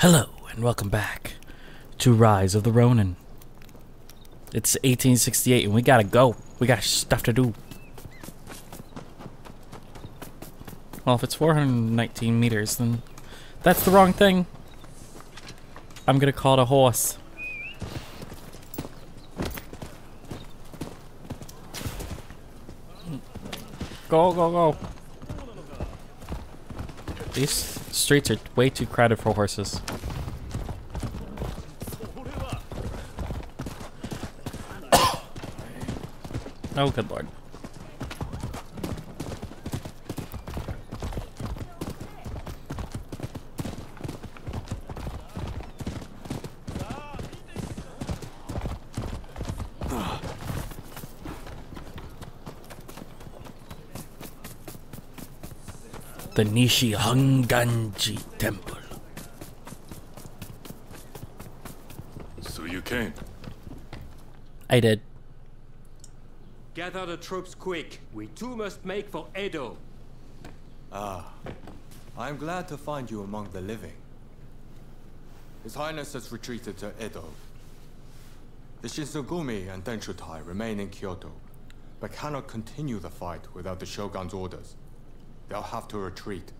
Hello, and welcome back to Rise of the Ronin. It's 1868, and we gotta go. We got stuff to do. Well, if it's 419 meters, then that's the wrong thing. I'm gonna call it a horse. Go, go, go. These streets are way too crowded for horses. Oh, good lord. The Nishi Honganji Temple. So you came. I did. Gather the troops quick. We too must make for Edo. Ah, I'm glad to find you among the living. His Highness has retreated to Edo. The Shinsengumi and Denshutai remain in Kyoto, but cannot continue the fight without the Shogun's orders. They'll have to retreat.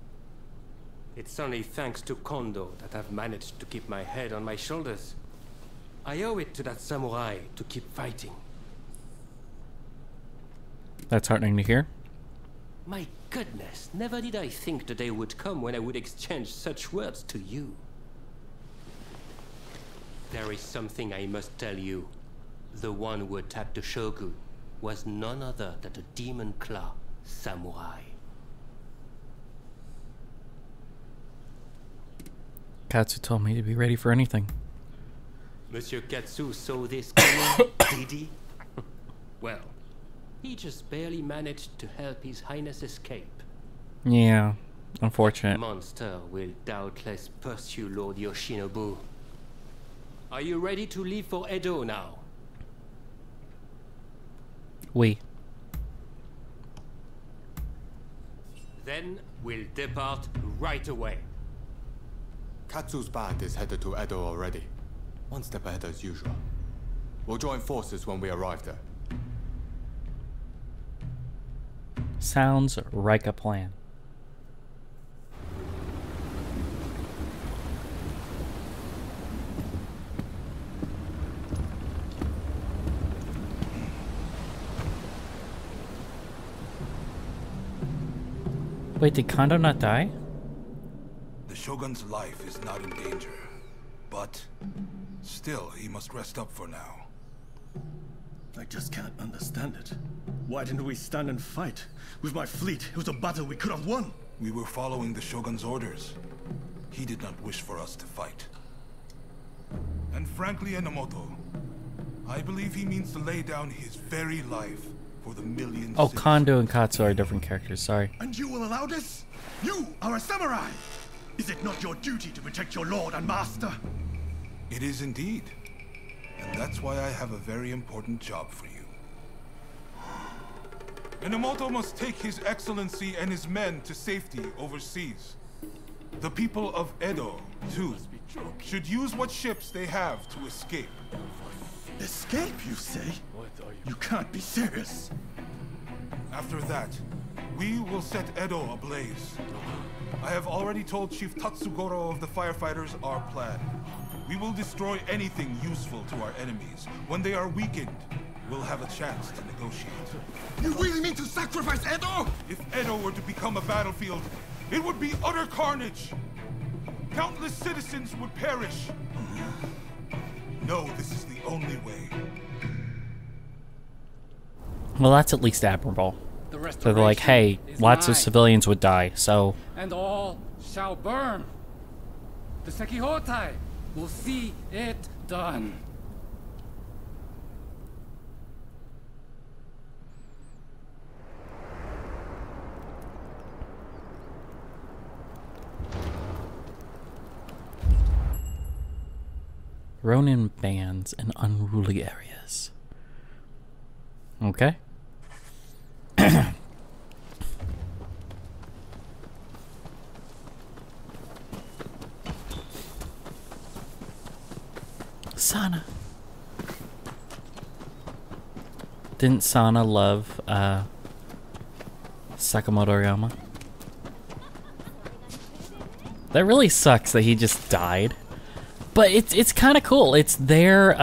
It's only thanks to Kondo that I've managed to keep my head on my shoulders. I owe it to that samurai to keep fighting. That's heartening to hear. My goodness, never did I think the day would come when I would exchange such words to you. There is something I must tell you. The one who attacked the Shogun was none other than the demon claw samurai. Katsu told me to be ready for anything. Monsieur Katsu saw this coming, did he? Well, he just barely managed to help His Highness escape. Yeah, unfortunate. That monster will doubtless pursue Lord Yoshinobu. Are you ready to leave for Edo now? Oui. Then we'll depart right away. Katsu's band is headed to Edo already. One step ahead as usual. We'll join forces when we arrive there. Sounds like a plan. Wait, did Kondo not die? The Shogun's life is not in danger, but still he must rest up for now. I just can't understand it. Why didn't we stand and fight? With my fleet, it was a battle we could have won! We were following the Shogun's orders. He did not wish for us to fight. And frankly, Enomoto, I believe he means to lay down his very life for the millions. Oh, Kondo and Katsu are different characters, sorry. And you will allow this? You are a samurai! Is it not your duty to protect your lord and master? It is indeed. And that's why I have a very important job for you. Enomoto must take His Excellency and his men to safety overseas. The people of Edo, too, should use what ships they have to escape. Escape, you say? You can't be serious. After that, we will set Edo ablaze. I have already told Chief Tatsugoro of the firefighters our plan. We will destroy anything useful to our enemies. When they are weakened, we'll have a chance to negotiate. You really mean to sacrifice Edo? If Edo were to become a battlefield, it would be utter carnage. Countless citizens would perish. No, this is the only way. Well, that's at least admirable. So they're like, hey, lots of civilians would die, so... And all shall burn. The Sekihotai will see it done. Ronin bans in unruly areas. Okay. Sana. Didn't Sana love Sakamoto Ryoma? That really sucks that he just died. But it's kind of cool. It's their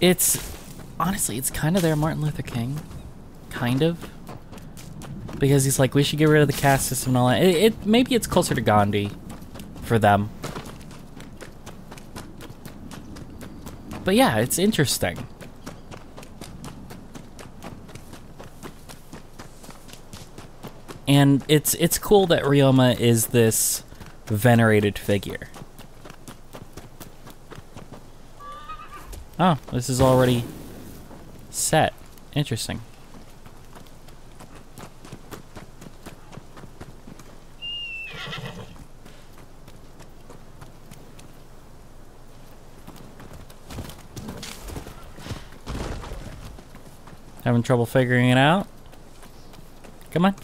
it's honestly it's kind of their Martin Luther King, kind of, because he's like, we should get rid of the caste system and all that. It maybe it's closer to Gandhi for them. But yeah, it's interesting. And it's cool that Ryoma is this venerated figure. Oh, this is already set. Interesting. Having trouble figuring it out? Come on.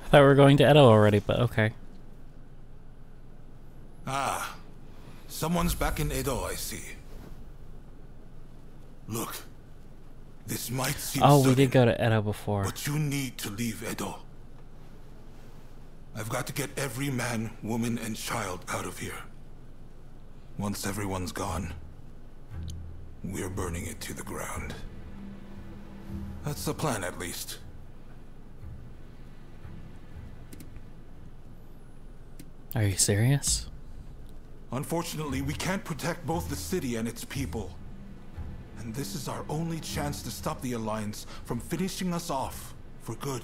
I thought we were going to Edo already, but okay. Ah, someone's back in Edo, I see. Look, this might seem sudden, we did go to Edo before. But you need to leave Edo. I've got to get every man, woman, and child out of here. Once everyone's gone, we're burning it to the ground. That's the plan, at least. Are you serious? Unfortunately, we can't protect both the city and its people. And this is our only chance to stop the Alliance from finishing us off for good.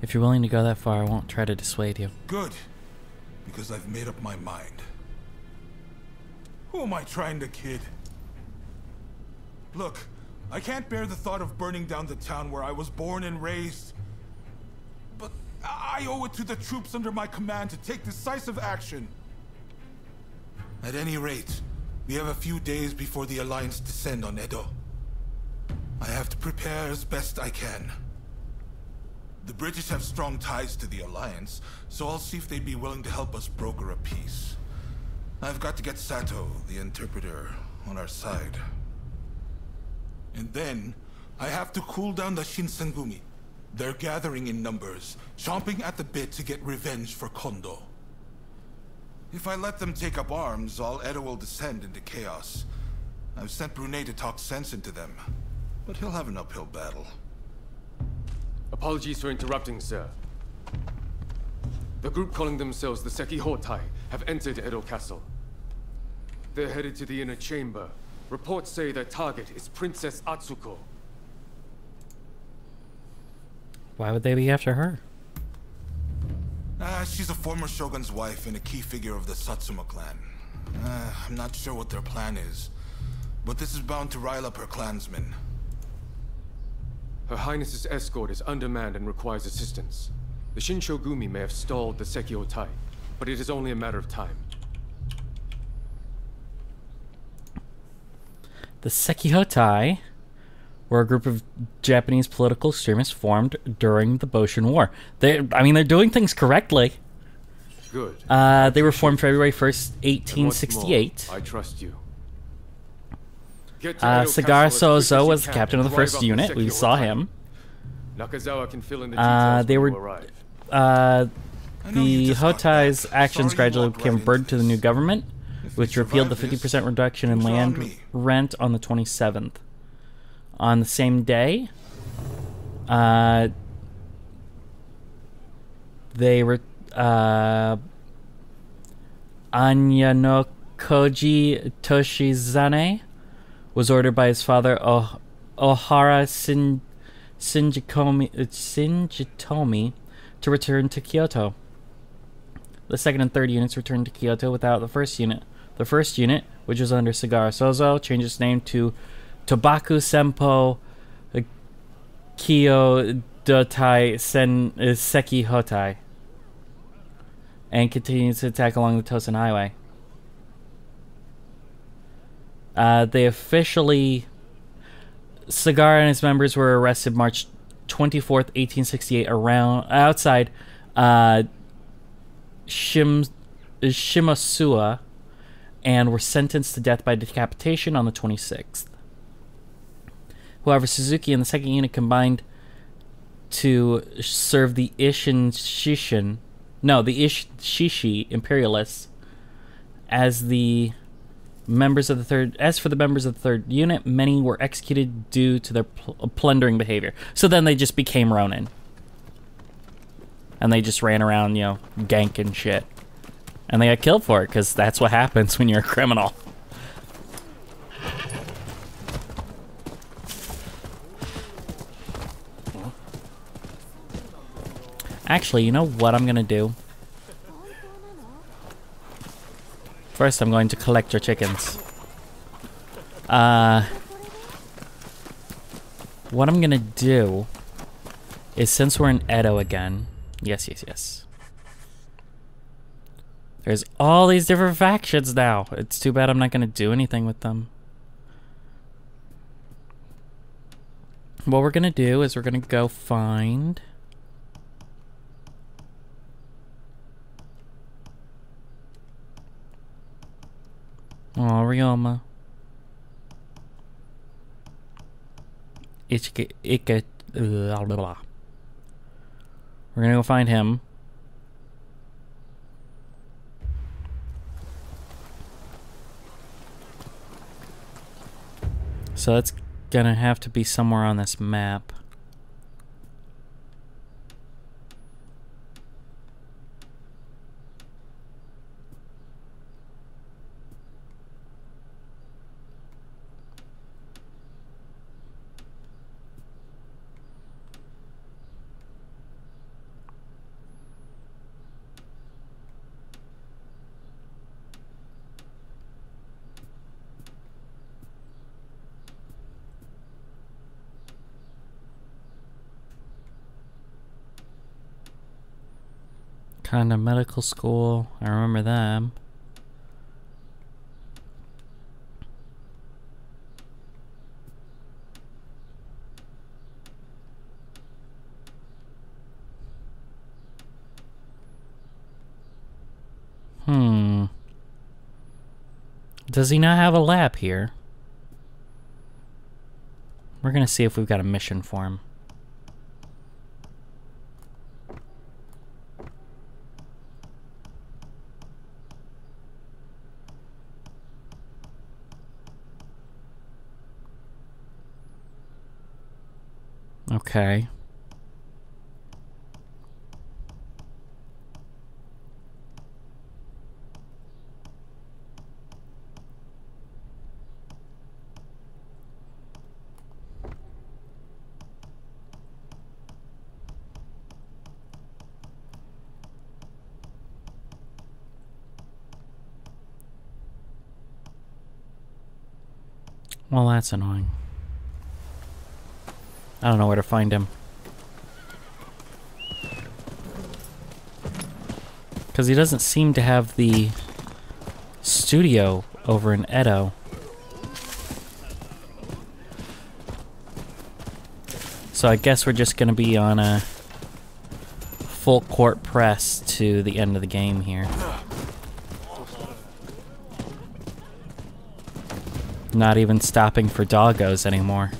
If you're willing to go that far, I won't try to dissuade you. Good, because I've made up my mind. Who am I trying to kid? Look, I can't bear the thought of burning down the town where I was born and raised. But I owe it to the troops under my command to take decisive action. At any rate, we have a few days before the Alliance descend on Edo. I have to prepare as best I can. The British have strong ties to the Alliance, so I'll see if they'd be willing to help us broker a peace. I've got to get Sato, the interpreter, on our side. And then, I have to cool down the Shinsengumi. They're gathering in numbers, chomping at the bit to get revenge for Kondo. If I let them take up arms, all Edo will descend into chaos. I've sent Brunei to talk sense into them, but he'll have an uphill battle. Apologies for interrupting, sir. The group calling themselves the Sekihotai have entered Edo Castle. They're headed to the inner chamber. Reports say their target is Princess Atsuko. Why would they be after her? She's a former Shogun's wife and a key figure of the Satsuma clan. I'm not sure what their plan is, but this is bound to rile up her clansmen. Her Highness's escort is undermanned and requires assistance. The Shinsengumi may have stalled the Sekihotai, but it is only a matter of time. The Sekihotai were a group of Japanese political extremists formed during the Boshin War. They're doing things correctly. Good. They were formed February 1st, 1868. I trust you. Sagara Sozo was the captain of the first unit. We saw him. Nakazawa can fill in the details. They were. The Hotai's actions gradually became a burden to the new government, which repealed the 50% reduction in land rent on the 27th. on the same day. They were Anya no Koji Toshizane was ordered by his father Ohara Shinjitomi to return to Kyoto. The second and third units returned to Kyoto without the first unit. The first unit, which was under Sagara Sozo, changed its name to Tobaku Senpo Kyodotai Sekihotai, and continues to attack along the Toson Highway. They officially... Sagara and his members were arrested March 24th, 1868, around outside Shimosuwa, and were sentenced to death by decapitation on the 26th. However, Suzuki and the second unit combined to serve the Ishin Shishi imperialists as the members of the third. As for the members of the third unit, many were executed due to their plundering behavior. So then they just became Ronin, and they just ran around, you know, ganking shit, and they got killed for it because that's what happens when you're a criminal. Actually, you know what I'm gonna do? First, I'm going to collect your chickens. What I'm gonna do is, since we're in Edo again, yes. There's all these different factions now. It's too bad I'm not gonna do anything with them. What we're gonna do is we're gonna go find... Oh, Ryoma. Blah, blah, blah. We're gonna go find him. So that's gonna have to be somewhere on this map. Kinda medical school, I remember them. Does he not have a lab here? We're gonna see if we've got a mission for him. Okay. Well, that's annoying. I don't know where to find him. Because he doesn't seem to have the studio over in Edo. So I guess we're just going to be on a full court press to the end of the game here. Not even stopping for doggos anymore.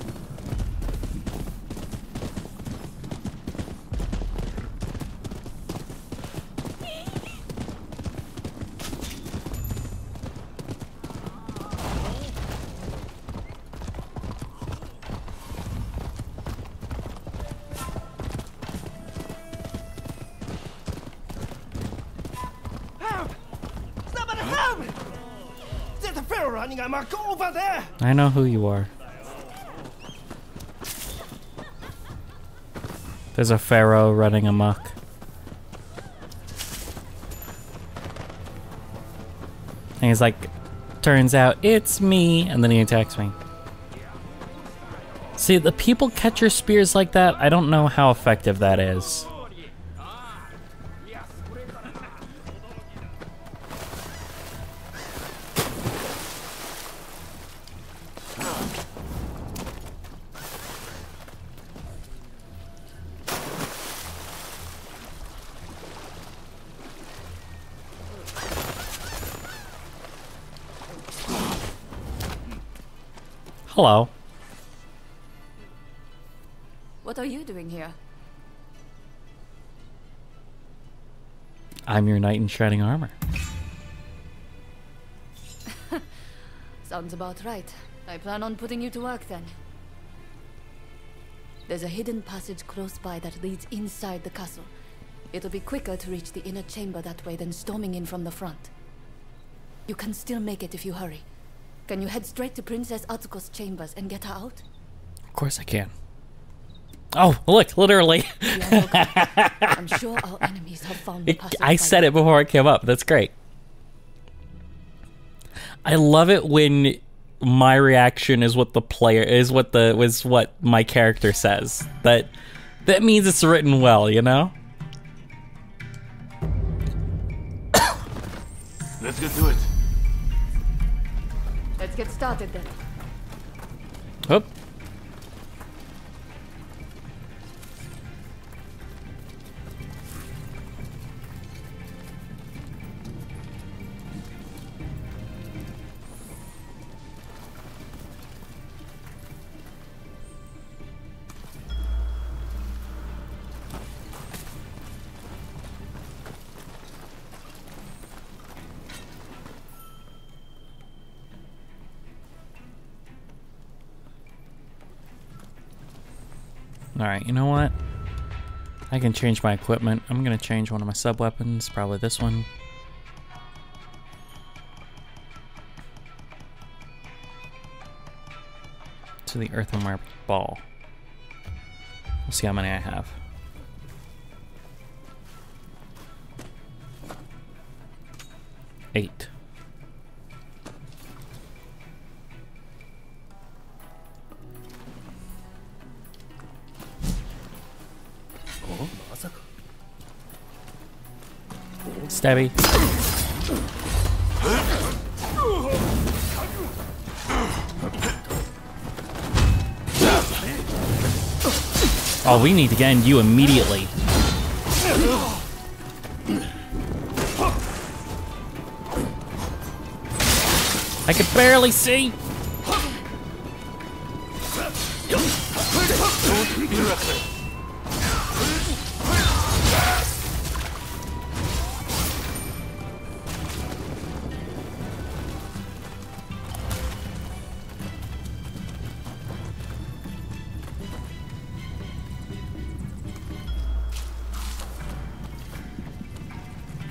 We're running amok over there. I know who you are. There's a pharaoh running amok. And he's like, turns out it's me, and then he attacks me. See, the people catch your spears like that, I don't know how effective that is. Hello. What are you doing here? I'm your knight in shining armor. Sounds about right. I plan on putting you to work then. There's a hidden passage close by that leads inside the castle. It'll be quicker to reach the inner chamber that way than storming in from the front. You can still make it if you hurry. Can you head straight to Princess Atsuko's chambers and get her out? Of course I can. Oh, look, literally. I'm sure our enemies have found the passage. I said it before it came up. That's great. I love it when my reaction is what the player is what my character says. That means it's written well, you know? Let's get to it. Let's get started then. Oop. Alright, you know what? I can change my equipment. I'm gonna change one of my sub-weapons, probably this one. To the earthenware ball. We'll see how many I have. Eight. Stabby. Oh, we need to get in you immediately. I could barely see.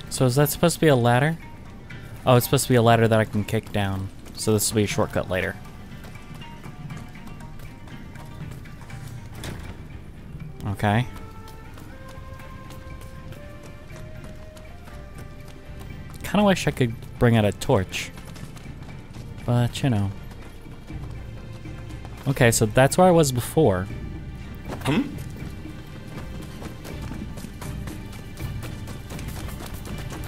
So is that supposed to be a ladder? Oh, it's supposed to be a ladder that I can kick down. So this will be a shortcut later. Okay. Kinda wish I could bring out a torch. But, you know. Okay, so that's where I was before. Hmm?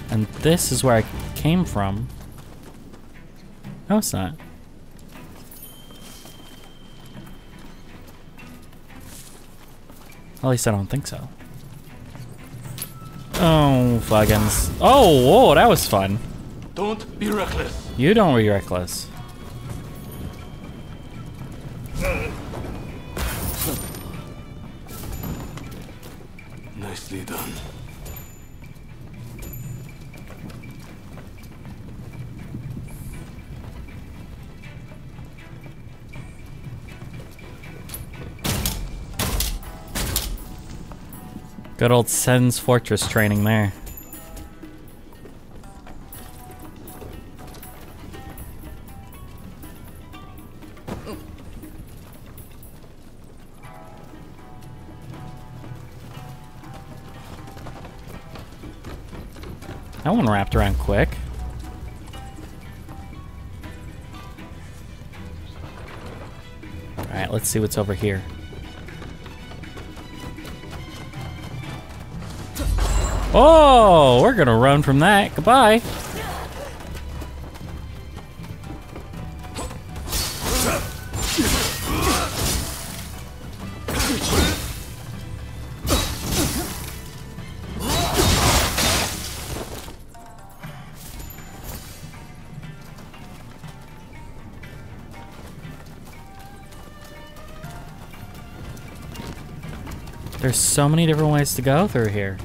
And this is where I came from. No, it's not. At least I don't think so. Oh, flagons. Oh, whoa, that was fun. Don't be reckless. You don't be reckless. Nicely done. Good old Sen's Fortress training there. Ooh. That one wrapped around quick. Alright, let's see what's over here. Oh, we're gonna run from that. Goodbye. There's so many different ways to go through here.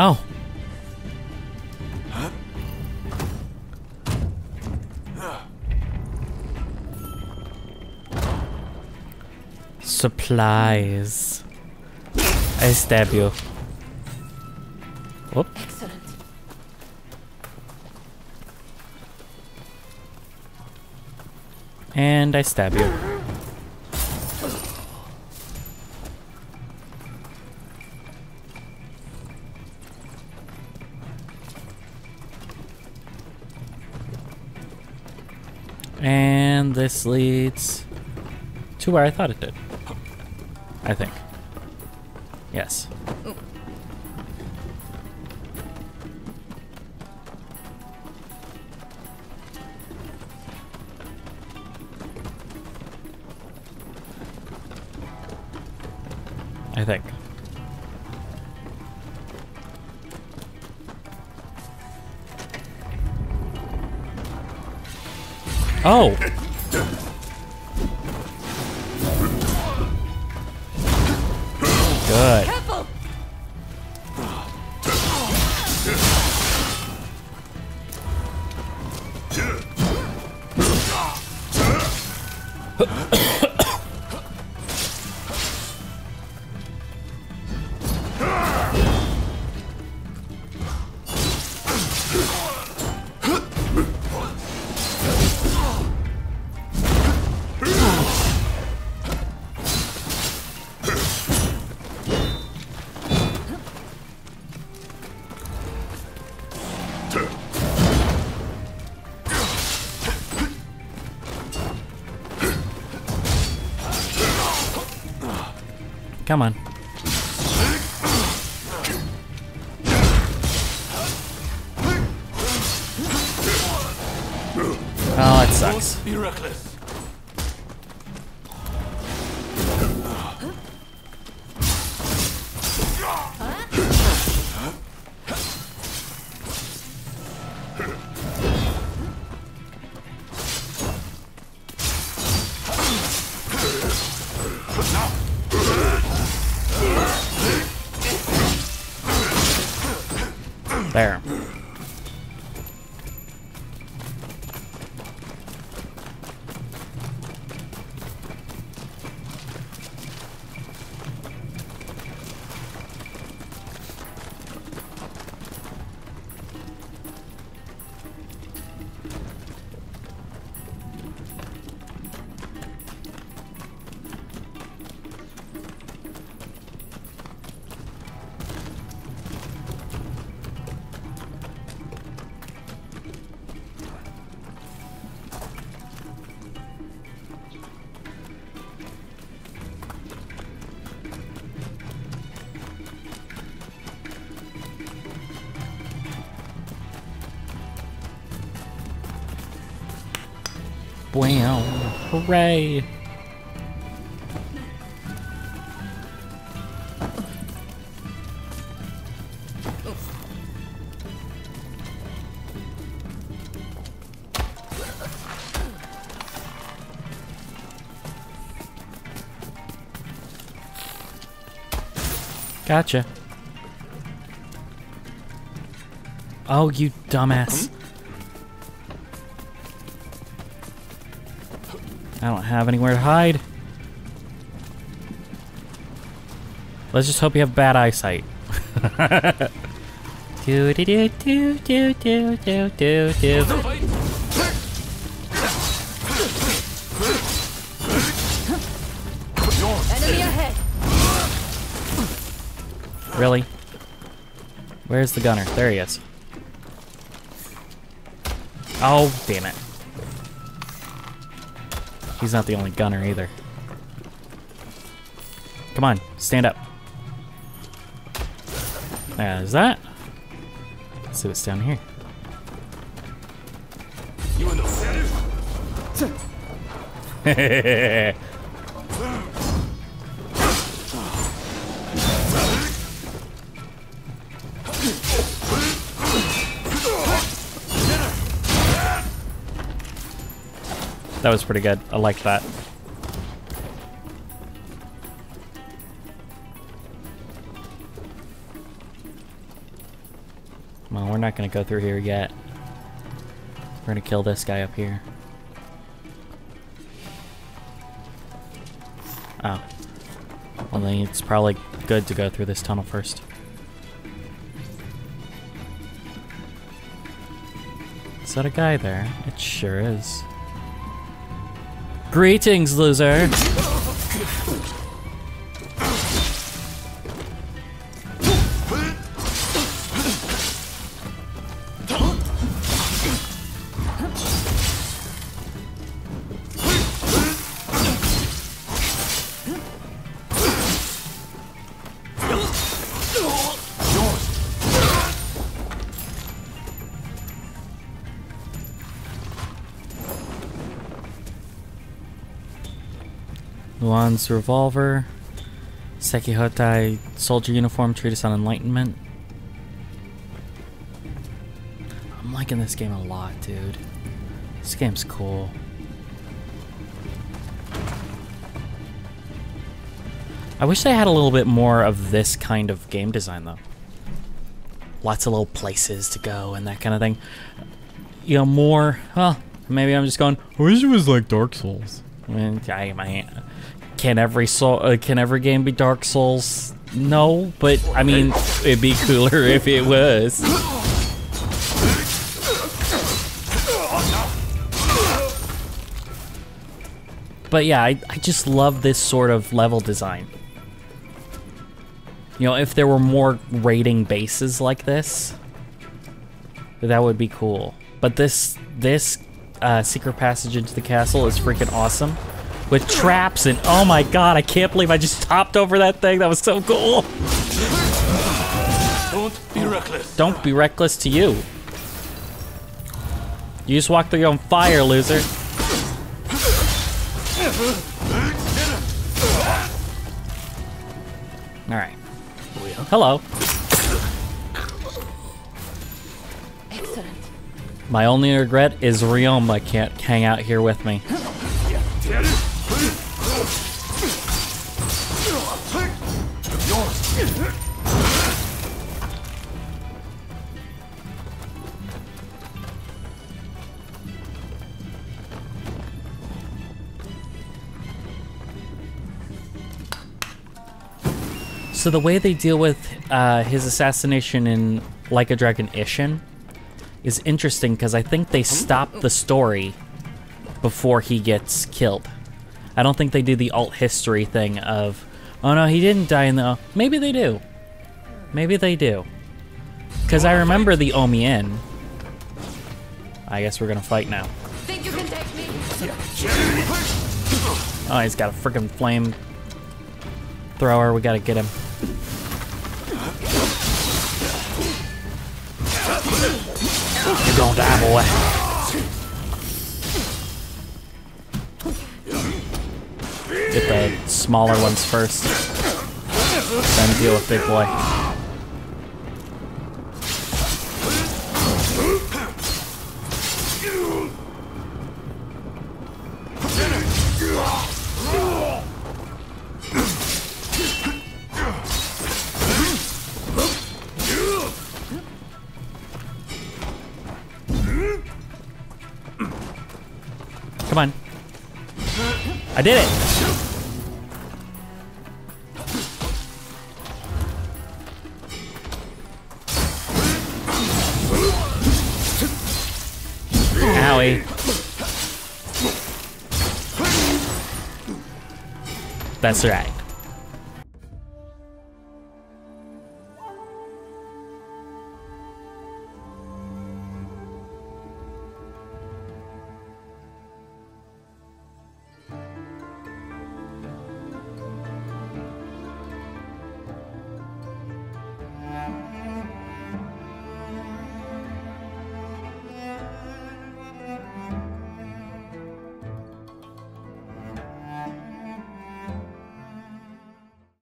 Oh. Huh? Supplies. I stab you. Whoop. Excellent. And I stab you. And this leads to where I thought it did. I think. Yes. Ooh. I think. Oh! Good. Careful. Come on. Oh, it sucks. Don't be reckless. There. Wow, hooray! Gotcha. Oh, you dumbass. I don't have anywhere to hide. Let's just hope you have bad eyesight. Do do do do do do do do do. Enemy ahead. Really? Where's the gunner? There he is. Oh, damn it. He's not the only gunner either. Come on, stand up. There's that. Let's see what's down here. That was pretty good. I liked that. Well, we're not gonna go through here yet. We're gonna kill this guy up here. Oh. Well, then it's probably good to go through this tunnel first. Is that a guy there? It sure is. Greetings, loser! Luan's Revolver, Sekihotai Soldier Uniform, Treatise on Enlightenment. I'm liking this game a lot, dude. This game's cool. I wish they had a little bit more of this kind of game design, though. Lots of little places to go and that kind of thing. You know, more... Well, maybe I'm just going, I wish it was like Dark Souls. I mean, Can every game be Dark Souls? No, but I mean, it'd be cooler if it was. But yeah, I just love this sort of level design. You know, if there were more raiding bases like this, that would be cool. But this secret passage into the castle is freaking awesome. With traps and, oh my god, I can't believe I just hopped over that thing. That was so cool. Don't be reckless. Don't be reckless to you. You just walked through your own fire, loser. Alright. Hello. Excellent. My only regret is Ryoma can't hang out here with me. So the way they deal with his assassination in Like a Dragon Ishin is interesting because I think they stop the story before he gets killed. I don't think they do the alt history thing of, oh no, he didn't die in the... Maybe they do. Maybe they do. Because I remember the Omien. I guess we're gonna fight now. Think you can take me? Oh, he's got a freaking flame thrower. We gotta get him. You're gonna die, boy. Get the smaller ones first, then deal with big boy. Come on. I did it! Owie. That's right.